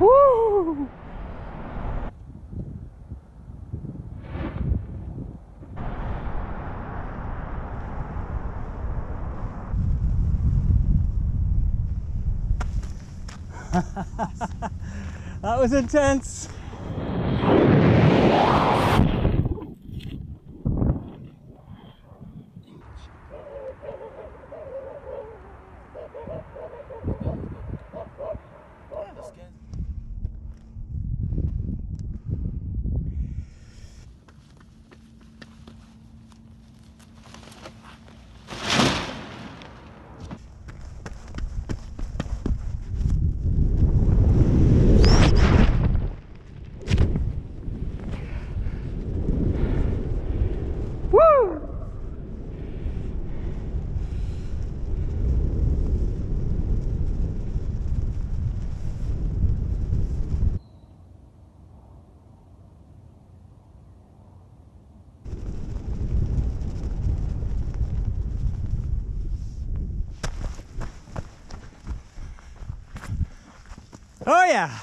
Woo! That was intense. Oh yeah!